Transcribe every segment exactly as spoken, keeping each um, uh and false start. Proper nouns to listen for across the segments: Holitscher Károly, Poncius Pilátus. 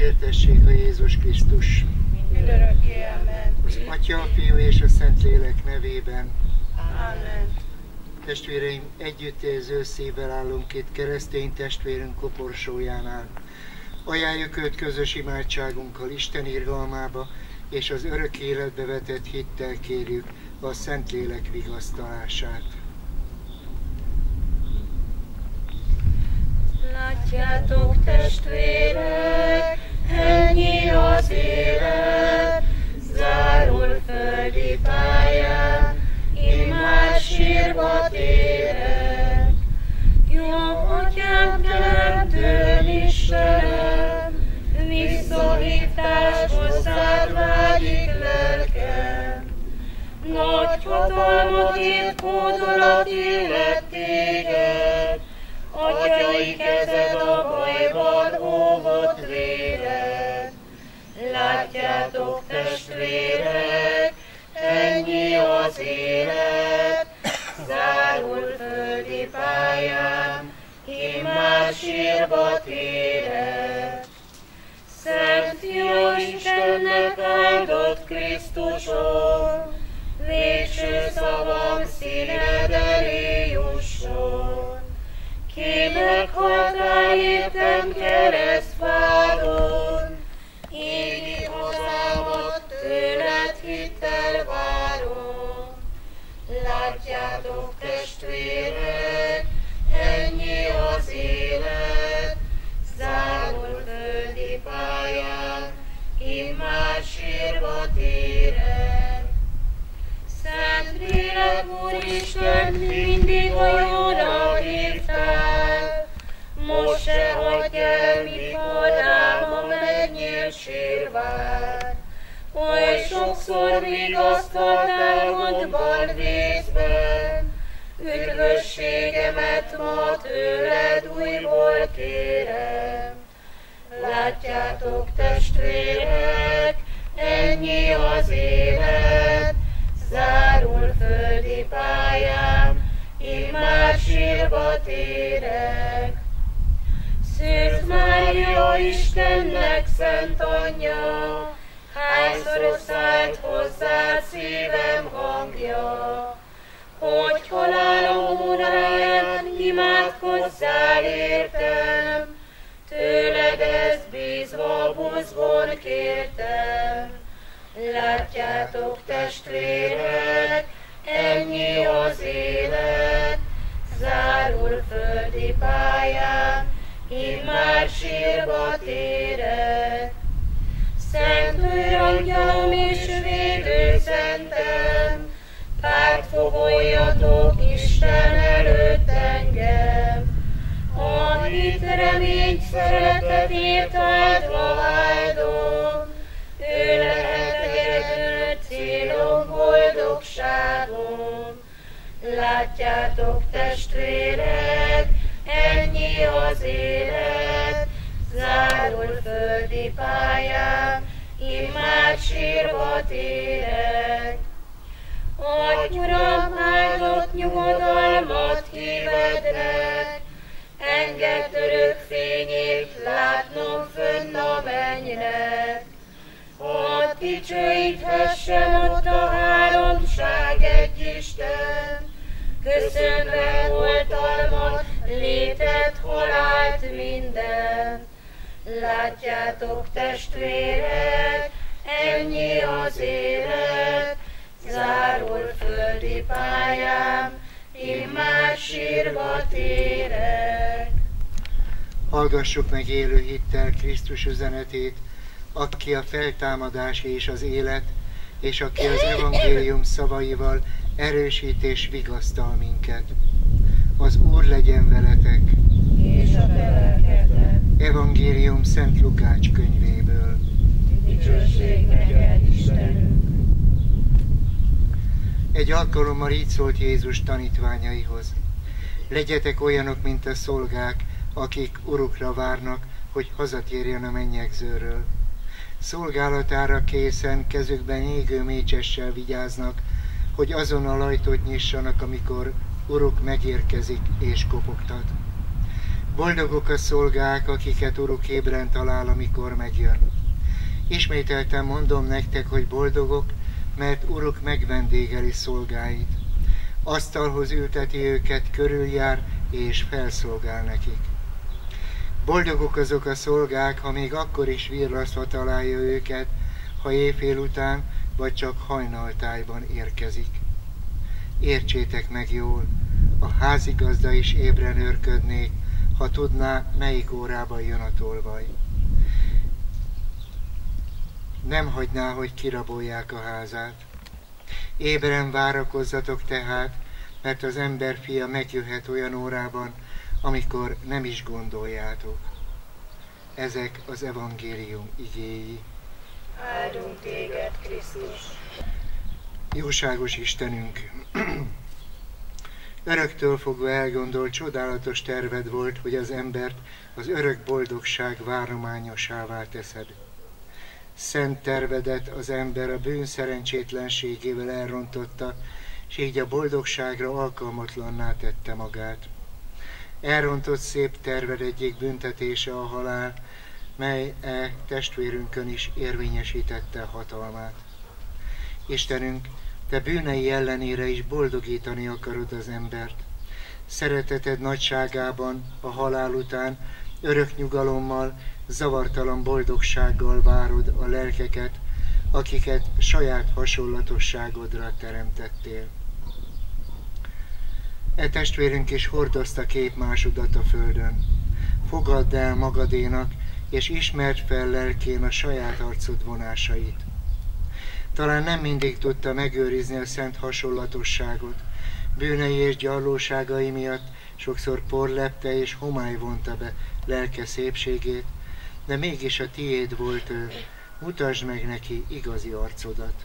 dicsértessék a Jézus Krisztus. Mindörökké amen. Az Atya, a Fiú és a Szentlélek nevében. Amen. Testvéreim, együttérző szívvel állunk itt keresztény testvérünk koporsójánál. Ajánljuk őt közös imádságunkkal Isten irgalmába, és az örök életbe vetett hittel kérjük a Szentlélek vigasztalását. Látjátok, testvérek, ennyi az élet, zárul földi pályán, imás sírba térek. Jó Atyám, teremtőm Istenem, visszahívtás hozzád vágyik lelkem. Nagy hatalmat írt hódolat illet téged, atyai kezed a bajban óvott védett. Látjátok, testvérek, ennyi az élet, zárul földi pályám, immár sírba térek. Szent Jó Istennek áldott Krisztusom, végső szavam színed elé jusson. Ki meghaltál értem keresztfádon, égi hazámat tőled hittel várom. Látjátok, testvérek, ennyi az élet, zárul földi pályán, immár sírba térek. Szentlélek, Úristen, mindig olyanra hívtál, most se hagyj el, mikor rám a mennyél sírvár. Oly sokszor vigasztaltál gondban, vészben, üdvösségemet ma tőled újból kérem. Látjátok, testvérek, ennyi az élet, zárul földi pályám, immár sírba térek. Szűz Mária, Istennek szent anyja, hányszor szállt hozzád szívem hangja, hogy halálom óráján imádkozzál értem, tőled ezt bízva buzgón kértem. Látjátok, testvérek, ennyi az élet, zárul földi pályán, immár sírba térek. Szent őrangyalom és védőszentem, pártfogoljatok Isten előtt engem. A hit, remény, szeretetért áldva áldom, ő lehet egyedül célom, boldogságom. Látjátok, testvérek, ennyi az élet, zárul földi pályám, immár sírba térek. Adj, Uram, áldott nyugodalmat hívednek, engedd örök fényét látnom fönn a mennynek. Hadd dicsőíthessem ott a háromság egy Isten, köszönve oltalmat, létet, halált, minden. Látjátok, testvérek, ennyi az élet, zárul földi pályám, immár sírba térek. Hallgassuk meg élő hittel Krisztus üzenetét, aki a feltámadás és az élet, és aki az evangélium szavaival erősít és vigasztal minket. Az Úr legyen veletek, és a te lelkeddel. Evangélium Szent Lukács könyvéből. Dicsőség neked, Istenünk! Egy alkalommal így szólt Jézus tanítványaihoz: legyetek olyanok, mint a szolgák, akik urukra várnak, hogy hazatérjen a mennyegzőről. Szolgálatára készen, kezükben égő mécsessel vigyáznak, hogy azon a ajtót nyissanak, amikor uruk megérkezik és kopogtat. Boldogok a szolgák, akiket Uruk ébren talál, amikor megjön. Ismételten mondom nektek, hogy boldogok, mert Uruk megvendégeli szolgáit. Asztalhoz ülteti őket, körüljár és felszolgál nekik. Boldogok azok a szolgák, ha még akkor is virrasztva találja őket, ha éjfél után vagy csak hajnaltájban érkezik. Értsétek meg jól, a házigazda is ébren őrködnék, ha tudná, melyik órában jön a tolvaj. Nem hagyná, hogy kirabolják a házát. Ébren várakozzatok tehát, mert az ember fia megjöhet olyan órában, amikor nem is gondoljátok. Ezek az evangélium igéi. Áldunk téged, Krisztus! Jóságos Istenünk! Öröktől fogva elgondolt, csodálatos terved volt, hogy az embert az örök boldogság várományosává teszed. Szent tervedet az ember a bűn szerencsétlenségével elrontotta, és így a boldogságra alkalmatlanná tette magát. Elrontott szép terved egyik büntetése a halál, mely e testvérünkön is érvényesítette hatalmát. Istenünk, te bűnei ellenére is boldogítani akarod az embert. Szereteted nagyságában a halál után örök nyugalommal, zavartalan boldogsággal várod a lelkeket, akiket saját hasonlatosságodra teremtettél. E testvérünk is hordozta képmásodat a földön. Fogadd el magadénak, és ismerd fel lelkén a saját arcod vonásait. Talán nem mindig tudta megőrizni a szent hasonlatosságot. Bűnei és gyarlóságai miatt sokszor porlepte és homály vonta be lelke szépségét, de mégis a tiéd volt ő. Mutasd meg neki igazi arcodat.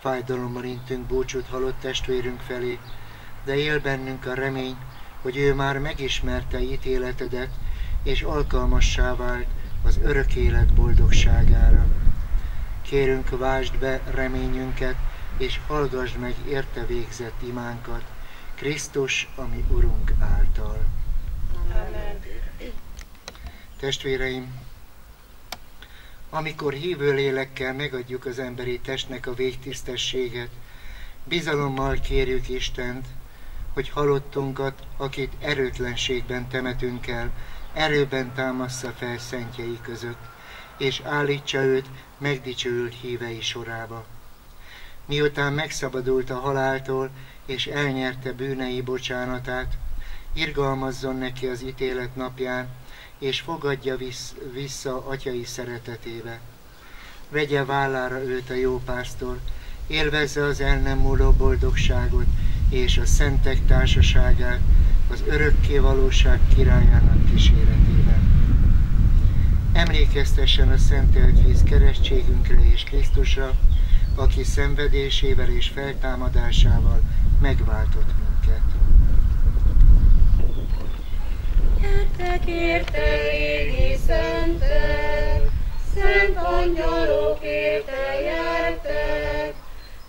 Fájdalommal intünk búcsút halott testvérünk felé, de él bennünk a remény, hogy ő már megismerte ítéletedet, és alkalmassá vált az örök élet boldogságára. Kérünk, vásd be reményünket, és hallgass meg érte végzett imánkat, Krisztus, ami Urunk által. Amen. Testvéreim, amikor hívő lélekkel megadjuk az emberi testnek a végtisztességet, bizalommal kérjük Istent, hogy halottunkat, akit erőtlenségben temetünk el, erőben támassza fel szentjei között, és állítsa őt megdicsőült hívei sorába. Miután megszabadult a haláltól, és elnyerte bűnei bocsánatát, irgalmazzon neki az ítélet napján, és fogadja vissza atyai szeretetébe. Vegye vállára őt a jó pásztor, élvezze az el nem múló boldogságot és a szentek társaságát az örökké valóság királyának kíséretében. Emlékeztessen a szentelt víz keresztségünkre és Krisztusra, aki szenvedésével és feltámadásával megváltott minket. Gyertek, érte égi szentek, szent angyalok érte jártek,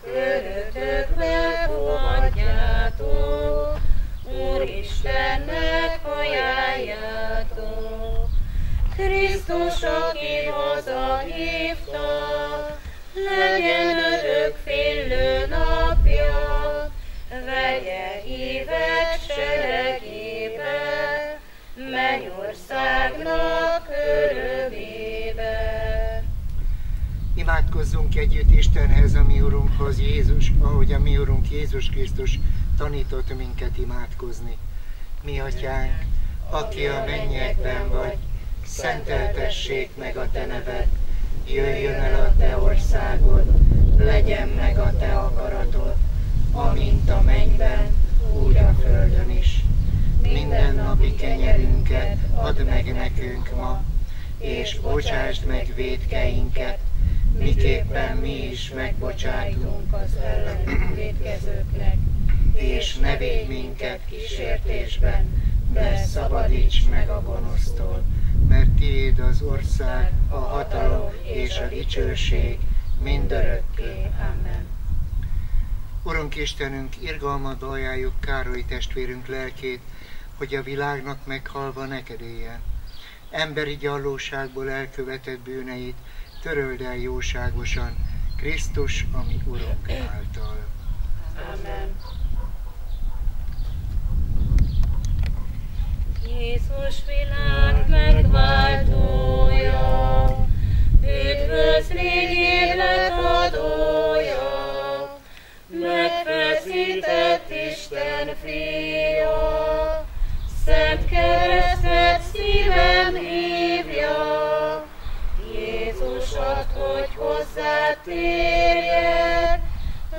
körötökbe fogadjátok, Úristennek ajánljátok. Krisztus, aki hazahívta, legyen örök félő napja, vegye hívet seregébe, mennyországnak örömébe. Imádkozzunk együtt Istenhez, a mi Urunkhoz, Jézus, ahogy a mi Urunk Jézus Krisztus tanított minket imádkozni. Mi Atyánk, aki a mennyekben vagy, szenteltessék meg a te neved, jöjjön el a te országod, legyen meg a te akaratod, amint a mennyben, úgy a földön is. Minden napi kenyerünket add meg nekünk ma, és bocsásd meg vétkeinket, miképpen mi is megbocsátunk az ellenünk vétkezőknek, és ne védj minket kísértésben, de szabadíts meg a gonosztól, mert tiéd az ország, a hatalom és a dicsőség mindörökké. Amen. Urunk Istenünk, irgalmad ajánljuk Károly testvérünk lelkét, hogy a világnak meghalva neked éljen. Emberi gyarlóságból elkövetett bűneit töröld el jóságosan, Krisztus, ami Urunk által. Amen. Jézus világ megváltója, üdvözlégy életadója, megfeszített Isten fia, szent keresztet szívem hívja, Jézusat, hogy hozzád térjek,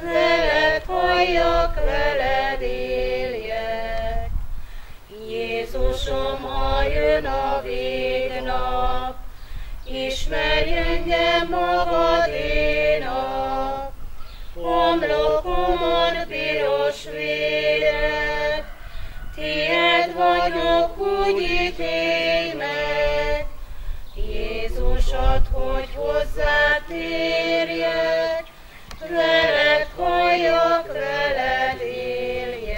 veled halljak, veled éljek. Jézusom, ha jön a végnap, ismerj engem magadénak, homlokomon piros véret, tiéd vagyok, úgy ítélj meg. Jézusat, hogy hozzád térjek, veled halljak, veled éljek.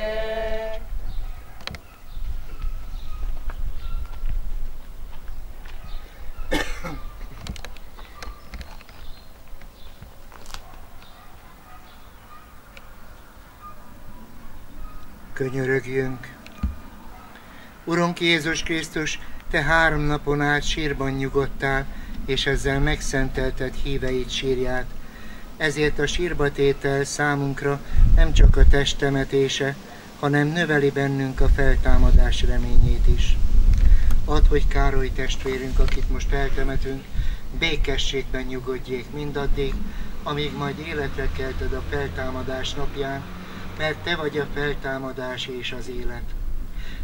Könyörögjünk! Urunk Jézus Krisztus, te három napon át sírban nyugodtál, és ezzel megszentelted híveid sírját. Ezért a sírbatétel számunkra nem csak a test temetése, hanem növeli bennünk a feltámadás reményét is. Add, hogy Károly testvérünk, akit most eltemetünk, békességben nyugodjék mindaddig, amíg majd életre kelted a feltámadás napján, mert te vagy a feltámadás és az élet.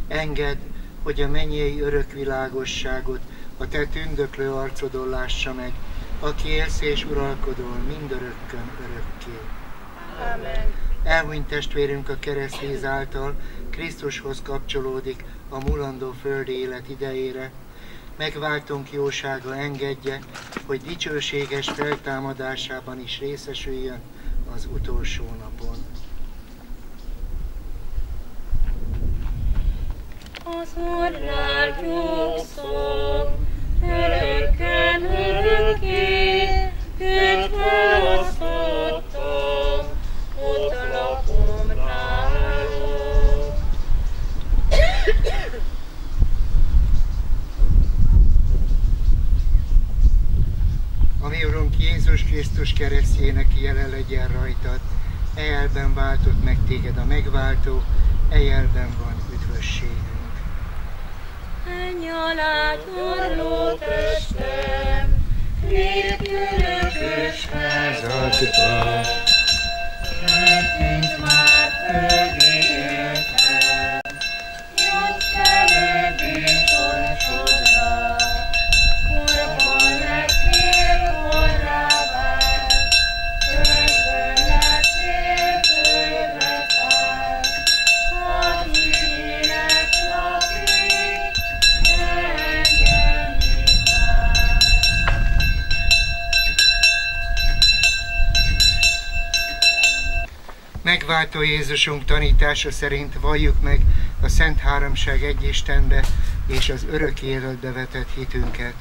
Engedd, hogy a mennyei örök világosságot a te tündöklő arcodon lássa meg, aki élsz és uralkodol mindörökkön örökké. Amen. Elhunyt testvérünk a keresztvíz által Krisztushoz kapcsolódik a mulandó földi élet idejére. Megváltunk jósága engedje, hogy dicsőséges feltámadásában is részesüljön az utolsó napon. Az Úrnál nyugszom, örökken örökké, őt felosztottam, ott lakom nálunk. A mi Urunk Jézus Krisztus keresztjének jele legyen rajtad, ejelben váltott meg téged a megváltó, ejelben van üdvösségünk. Menj alá, gyarló testem, lépj örökös házadba, mert mint már földi éltem, jött előbb én sorsodra, korban lettél, korrá vár, könyvből lettél, könyvbe tár, hadd hívélek napig, megváltó Jézusunk tanítása szerint valljuk meg a Szent Háromság egy Istenbe és az örök életbe vetett hitünket.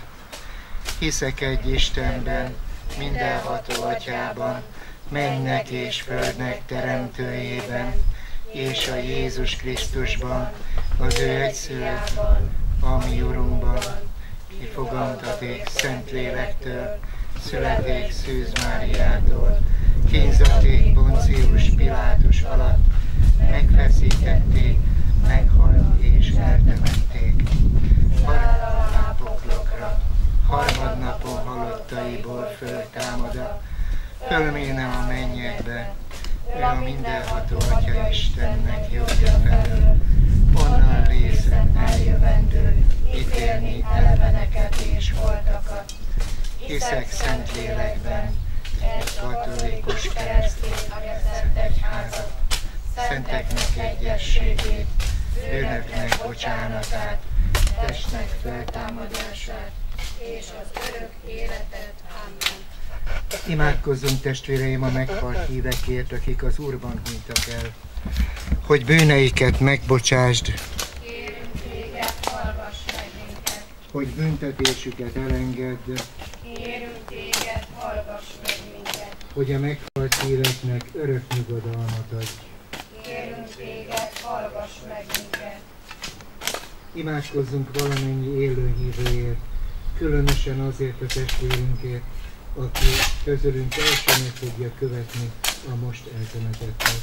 Hiszek egy Istenben, mindenható Atyában, mennek és földnek teremtőjében, és a Jézus Krisztusban, az ő egyszülöttben, a mi Urunkban, ki fogantaték Szentlélektől, születék Szűz Máriától, kínzatték Poncius Pilátus alatt, megfeszítették, meghalt és eltemették. Harmadnap poklokra, harmadnapon halottaiból föltámada, fölméne a mennyekbe, ő a mindenható Atya Istennek jobbja felől, onnan lészen eljövendő, ítélni elveneket és holtakat. Hiszek Szentlélekben, egy katolikus keresztény szent egyházat, szenteknek egyességét, bűnöknek bocsánatát, testnek feltámadását és az örök életet. Amen. Imádkozzunk testvéreim a meghalt hívekért, akik az Úrban hunytak el, hogy bűneiket megbocsásd, kérünk hogy büntetésüket elengedd. Kérünk téged, hallgass meg minket, hogy a meghalt életnek örök nyugodalmat adj. Kérünk téged, hallgass meg minket. Imádkozzunk valamennyi élő hívőért, különösen azért a testvérünkért, aki közülünk első meg tudja követni a most eltemetettet.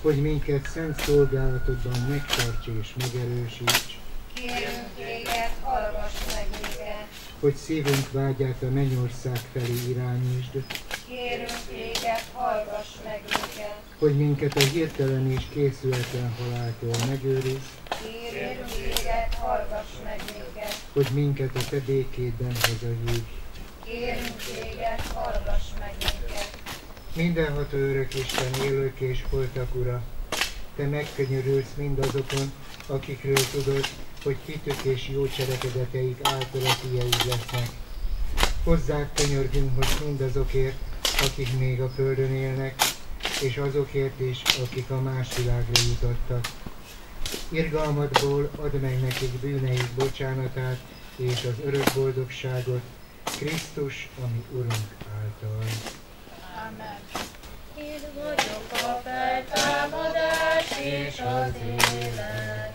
Hogy minket szent szolgálatodban megtarts és megerősíts. Kérünk téged, hallgass meg minket. Hogy szívünk vágyát a mennyország felé irányítsd. Kérünk téged, hallgass meg minket. Hogy minket a hirtelen és készületlen haláltól megőrizd. Kérünk téged, hallgass meg minket. Hogy minket a te békédben hazahívj. Kérünk téged, hallgass meg minket. Mindenható örök Isten, élők és holtak Ura, te megkönyörülsz mindazokon, akikről tudod, hogy hitük és jó cselekedeteik által a tiéd lesznek. Hozzád könyörgünk most mindazokért, akik még a földön élnek, és azokért is, akik a más világra jutottak. Irgalmadból add meg nekik bűneik bocsánatát és az örök boldogságot, Krisztus, ami Urunk által. Amen. Itt vagyok a feltámadás és az élet,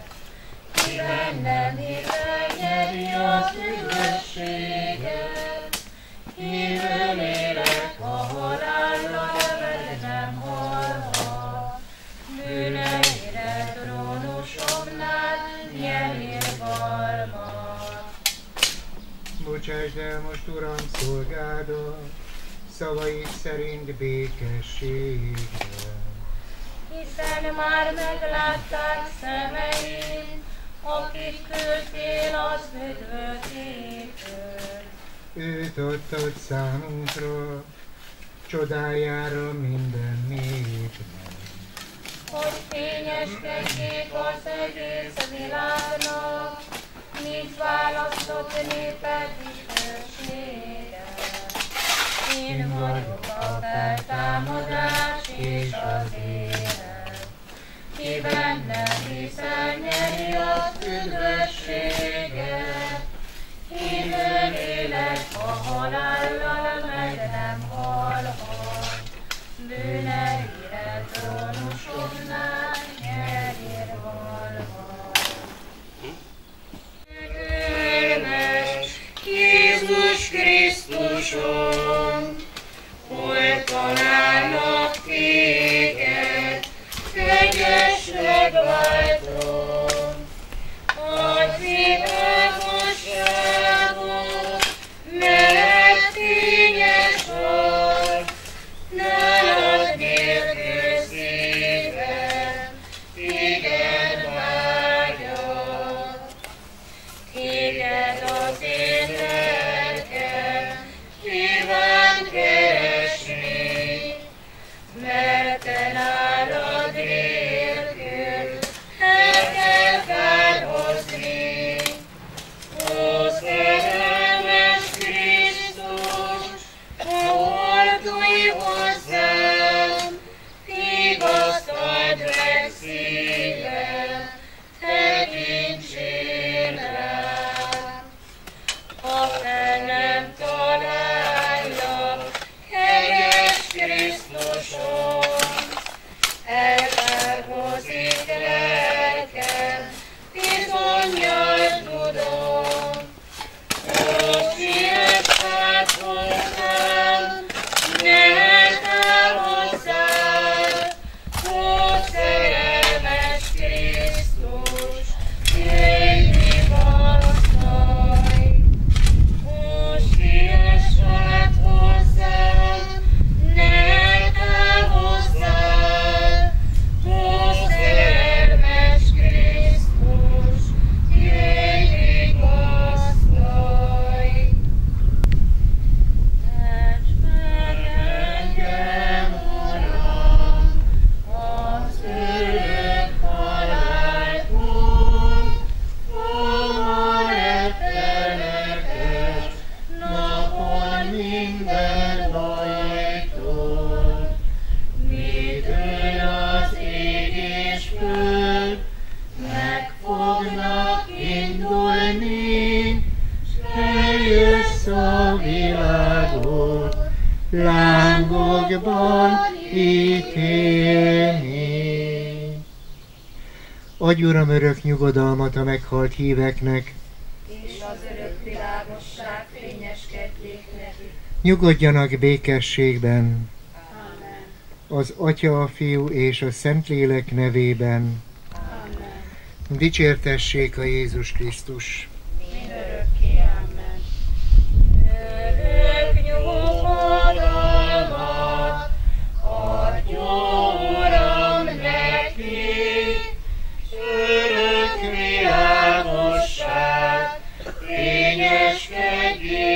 ki bennem hitel nyeri az üdvösséget. Hívőn élek, a halállal meg nem halhat, bűneire trónusomnál nyeri balmat. Bocsásd el most, Uram, szolgádat, szavaid szerint békességben. Hiszen már meglátták szemeim, akit küldtél az üdvösségtől. Őt adtad számunkra, csodájára minden népnek. Hogy fényeskedjék az egész világnak, mint választott néped dicsőséget. Én vagyok a feltámadás és az élet, ki bennem hiszel nyeri az üdvösséget. Hívőn élek, a halállal meg nem halhat, bűneire trónusomnál nyeri valhat. Különös Jézus Krisztusom, hol találnak téged, kegyes megváltom, az igazságom, meleg fényes arc, nálad nélkül szívem, téged vágyat, téged az én lelkem kíván keresni, mert te nálad nélkül el kell kárhozni. Ó, szerelmes Krisztus, fordulj hozzám, igaztad meg szívem, tekintsél rám. Ha fel nem talállak, kegyes Krisztusom, elkárhozik lelkem, bizonnyal tudom. Ó, siess hát hozzám, nyert el hozzám, ó, szerelmes Krisztus, jöjj mi valószaj. Ó, siess hát hozzám, nyert el hozzám, ó, szerelmes Krisztus, jöjj mi valószaj. Tarts meg engem, Uram, az örök haláltól, hova rettenetes napon minden bajtól. Mitől az ég és föld meg fognak indulni, iszom világot, lángokban ítélni. Adj, Uram, örök nyugodalmat a meghalt híveknek, és az örök világosság fényeskedjék nekik. Nyugodjanak békességben. Amen. Az Atya, a Fiú és a Szentlélek nevében. Amen. Dicsértessék a Jézus Krisztus. Mindörökké. Amen. Örök nyugodalmat adjon, Uram, nekik, örök világosság fényeskedjék.